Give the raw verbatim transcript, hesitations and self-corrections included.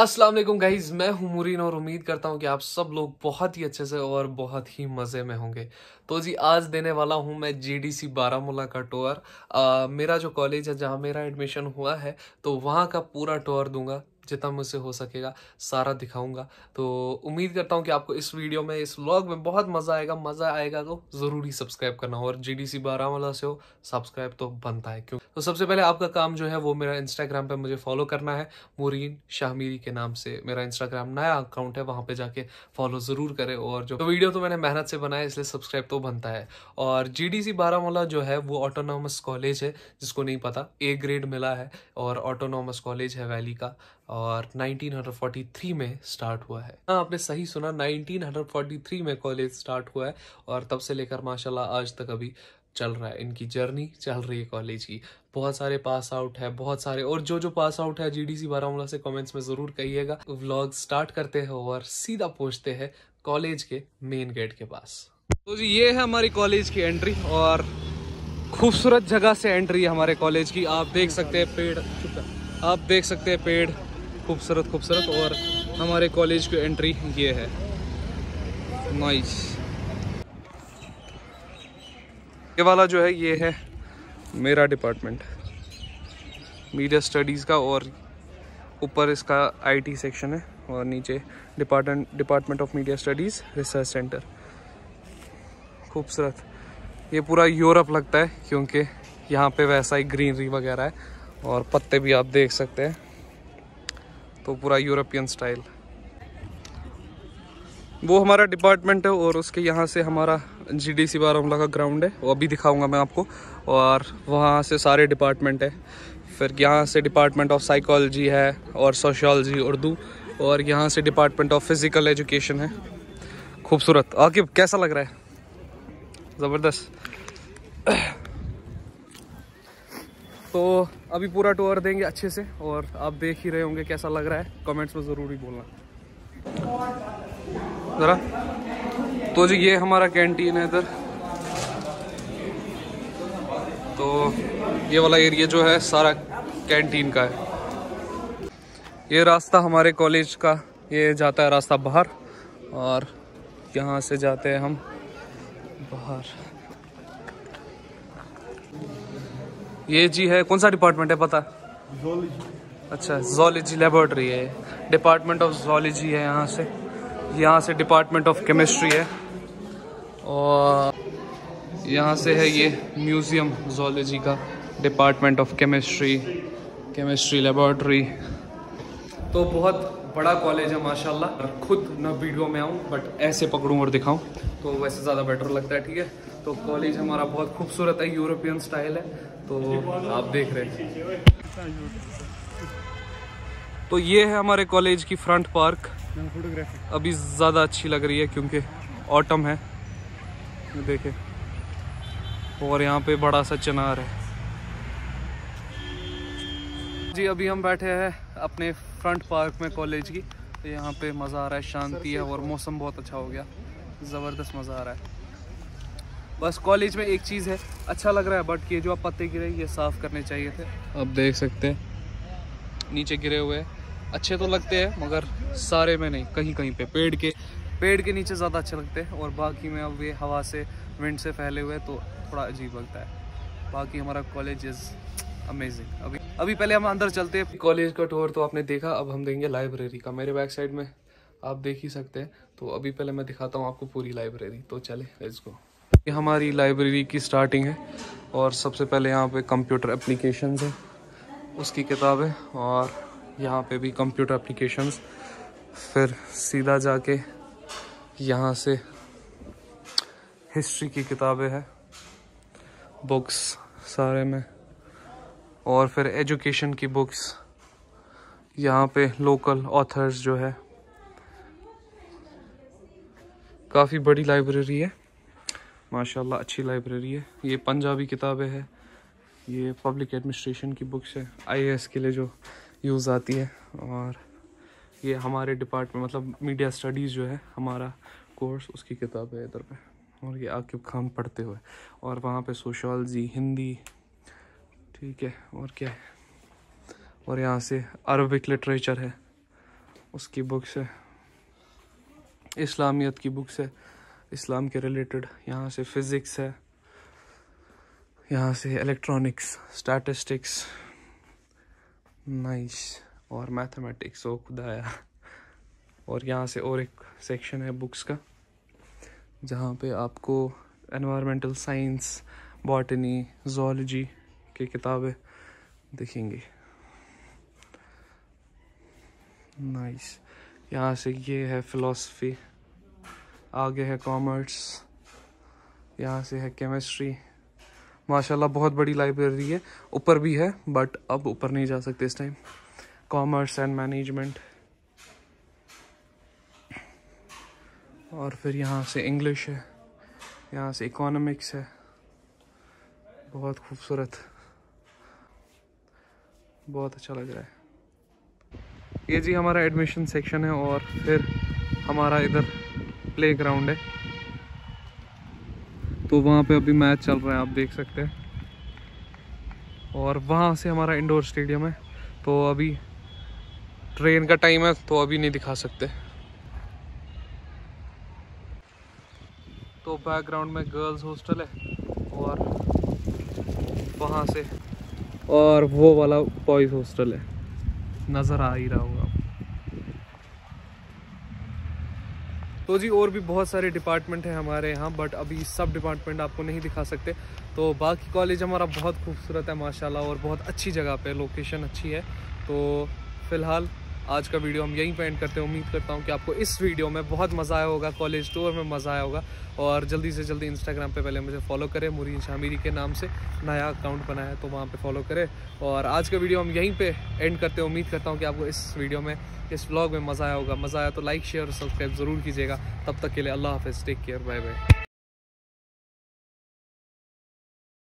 अस्सलाम वालेकुम गाइज, मैं हूं मुरीन और उम्मीद करता हूं कि आप सब लोग बहुत ही अच्छे से और बहुत ही मज़े में होंगे। तो जी आज देने वाला हूं मैं जीडीसी बारामूला का टूर। मेरा जो कॉलेज है जहां मेरा एडमिशन हुआ है तो वहां का पूरा टूर दूंगा, जितना मुझसे हो सकेगा सारा दिखाऊंगा। तो उम्मीद करता हूं कि आपको इस वीडियो में, इस व्लॉग में बहुत मज़ा आएगा। मज़ा आएगा तो ज़रूरी सब्सक्राइब करना हो, और जीडीसी बारामूला से हो सब्सक्राइब तो बनता है क्यों। तो सबसे पहले आपका काम जो है वो मेरा इंस्टाग्राम पे मुझे फॉलो करना है, मुरीन शाहमीरी के नाम से मेरा इंस्टाग्राम नया अकाउंट है, वहाँ पर जाके फॉलो ज़रूर करें। और जो तो वीडियो तो मैंने मेहनत से बनाया इसलिए सब्सक्राइब तो बनता है। और जीडीसी बारामूला जो है वो ऑटोनॉमस कॉलेज है, जिसको नहीं पता ए ग्रेड मिला है, और ऑटोनॉमस कॉलेज है वैली का, और नाइनटीन फोर्टी थ्री में स्टार्ट हुआ है। हाँ आपने सही सुना, नाइनटीन फोर्टी थ्री में कॉलेज स्टार्ट हुआ है और तब से लेकर माशाल्लाह आज तक अभी चल रहा है, इनकी जर्नी चल रही है कॉलेज की। बहुत सारे पास आउट है, बहुत सारे, और जो जो पास आउट है जीडीसी बारामूला से कमेंट्स में ज़रूर कहिएगा। व्लॉग स्टार्ट करते हैं और सीधा पहुँचते हैं कॉलेज के मेन गेट के पास। तो जी ये है हमारी कॉलेज की एंट्री, और खूबसूरत जगह से एंट्री है हमारे कॉलेज की। आप देख सकते हैं पेड़, आप देख सकते हैं पेड़ खूबसूरत खूबसूरत, और हमारे कॉलेज की एंट्री ये है। नाइस। ये वाला जो है ये है मेरा डिपार्टमेंट मीडिया स्टडीज़ का, और ऊपर इसका आईटी सेक्शन है और नीचे department department of media studies research centre. खूबसूरत, ये पूरा यूरोप लगता है क्योंकि यहाँ पे वैसा ही ग्रीनरी वगैरह है, और पत्ते भी आप देख सकते हैं, तो पूरा यूरोपियन स्टाइल। वो हमारा डिपार्टमेंट है, और उसके यहाँ से हमारा जीडीसी बारामूला का ग्राउंड है, वो अभी दिखाऊंगा मैं आपको। और वहाँ से सारे डिपार्टमेंट है, फिर यहाँ से डिपार्टमेंट ऑफ साइकोलॉजी है और सोशियोलॉजी उर्दू, और यहाँ से डिपार्टमेंट ऑफ फिज़िकल एजुकेशन है। खूबसूरत। आकिब कैसा लग रहा है? ज़बरदस्त। तो अभी पूरा टूर देंगे अच्छे से, और आप देख ही रहे होंगे कैसा लग रहा है, कमेंट्स में ज़रूर ही बोलना ज़रा। तो जी ये हमारा कैंटीन है इधर, तो ये वाला एरिया जो है सारा कैंटीन का है। ये रास्ता हमारे कॉलेज का, ये जाता है रास्ता बाहर, और यहाँ से जाते हैं हम बाहर। ये जी है, कौन सा डिपार्टमेंट है पता? जोलॉजी। अच्छा, जोलॉजी लेबोरेटरी है, डिपार्टमेंट ऑफ जोलॉजी है। यहाँ से यहाँ से डिपार्टमेंट ऑफ केमिस्ट्री है, और यहाँ से है ये म्यूज़ियम जोलॉजी का, department of chemistry, chemistry laboratory. तो बहुत बड़ा कॉलेज है माशाल्लाह। खुद ना वीडियो में आऊँ बट ऐसे पकड़ूँ और दिखाऊँ तो वैसे ज़्यादा बेटर लगता है, ठीक है। तो कॉलेज हमारा बहुत खूबसूरत है, यूरोपियन स्टाइल है, तो आप देख रहे हैं। तो ये है हमारे कॉलेज की फ्रंट पार्क, अभी ज़्यादा अच्छी लग रही है क्योंकि ऑटम है, देखे। और यहाँ पे बड़ा सा चिनार है। जी अभी हम बैठे हैं अपने फ्रंट पार्क में कॉलेज की, तो यहाँ पे मज़ा आ रहा है, शांति है, और मौसम बहुत अच्छा हो गया, ज़बरदस्त मज़ा आ रहा है। बस कॉलेज में एक चीज़ है, अच्छा लग रहा है बट ये जो आप पत्ते गिरे ये साफ़ करने चाहिए थे। आप देख सकते हैं नीचे गिरे हुए हैं, अच्छे तो लगते हैं मगर सारे में नहीं, कहीं कहीं पे पेड़ के पेड़ के नीचे ज़्यादा अच्छे लगते हैं, और बाकी में अब ये हवा से विंड से फैले हुए हैं तो थोड़ा अजीब लगता है। बाकी हमारा कॉलेज इज़ अमेजिंग। अभी अभी पहले हम अंदर चलते हैं। कॉलेज का टूर तो आपने देखा, अब हम देंगे लाइब्रेरी का। मेरे बैक साइड में आप देख ही सकते हैं, तो अभी पहले मैं दिखाता हूँ आपको पूरी लाइब्रेरी। तो चले लेट्स गो। ये हमारी लाइब्रेरी की स्टार्टिंग है, और सबसे पहले यहाँ पे कंप्यूटर एप्लीकेशंस है, उसकी किताब है, और यहाँ पे भी कंप्यूटर एप्लीकेशंस। फिर सीधा जाके यहाँ से हिस्ट्री की किताबें हैं, बुक्स सारे में, और फिर एजुकेशन की बुक्स। यहाँ पे लोकल ऑथर्स जो है, काफ़ी बड़ी लाइब्रेरी है माशाल्लाह, अच्छी लाइब्रेरी है। ये पंजाबी किताबें हैं, ये पब्लिक एडमिनिस्ट्रेशन की बुक्स है, आईएएस के लिए जो यूज़ आती है, और ये हमारे डिपार्टमेंट मतलब मीडिया स्टडीज़ जो है हमारा कोर्स, उसकी किताबें है इधर पे। और ये आकिब खान पढ़ते हुए, और वहाँ पे सोशलॉजी, हिंदी, ठीक है, और क्या है, और यहाँ से अरबिक लिटरेचर है, उसकी बुक्स है, इस्लामियत की बुक्स है, इस्लाम के रिलेटेड। यहाँ से फ़िज़िक्स है, यहाँ से इलेक्ट्रॉनिक्स, स्टैटिस्टिक्स, नाइस, और मैथमेटिक्स। ओ खुदाया। और यहाँ से और एक सेक्शन है बुक्स का, जहाँ पे आपको एनवायरमेंटल साइंस, बॉटनी, जोलॉजी की किताबें दिखेंगी। नाइस। यहाँ से ये है फ़िलासफ़ी, आगे है कॉमर्स, यहाँ से है केमिस्ट्री। माशाल्लाह बहुत बड़ी लाइब्रेरी है, ऊपर भी है बट अब ऊपर नहीं जा सकते इस टाइम। कॉमर्स एंड मैनेजमेंट, और फिर यहाँ से इंग्लिश है, यहाँ से इकोनॉमिक्स है। बहुत खूबसूरत, बहुत अच्छा लग रहा है। ये जी हमारा एडमिशन सेक्शन है, और फिर हमारा इधर प्ले ग्राउंड है, तो वहाँ पे अभी मैच चल रहा है, आप देख सकते हैं। और वहाँ से हमारा इंडोर स्टेडियम है, तो अभी ट्रेन का टाइम है तो अभी नहीं दिखा सकते। तो बैकग्राउंड में गर्ल्स हॉस्टल है, और वहाँ से और वो वाला बॉयज़ हॉस्टल है, नज़र आ ही रहा होगा। तो जी और भी बहुत सारे डिपार्टमेंट हैं हमारे यहाँ, बट अभी सब डिपार्टमेंट आपको नहीं दिखा सकते। तो बाकी कॉलेज हमारा बहुत खूबसूरत है माशाल्लाह, और बहुत अच्छी जगह पे, लोकेशन अच्छी है। तो फ़िलहाल आज का वीडियो हम यहीं पे एंड करते हैं। उम्मीद करता हूँ कि आपको इस वीडियो में बहुत मज़ा आया होगा, कॉलेज टूर में मज़ा आया होगा। और जल्दी से जल्दी इंस्टाग्राम पे पहले मुझे फॉलो करें, मुरीन शाहमीरी के नाम से नया अकाउंट बनाया है, तो वहाँ पे फॉलो करें। और आज का वीडियो हम यहीं पे एंड करते हैं। उम्मीद करता हूँ कि आपको इस वीडियो में, इस व्लॉग में मज़ा आया होगा। मज़ा आया तो लाइक, शेयर और सब्सक्राइब ज़रूर कीजिएगा। तब तक के लिए अल्लाह हाफिज़, टेक केयर, बाय बाय।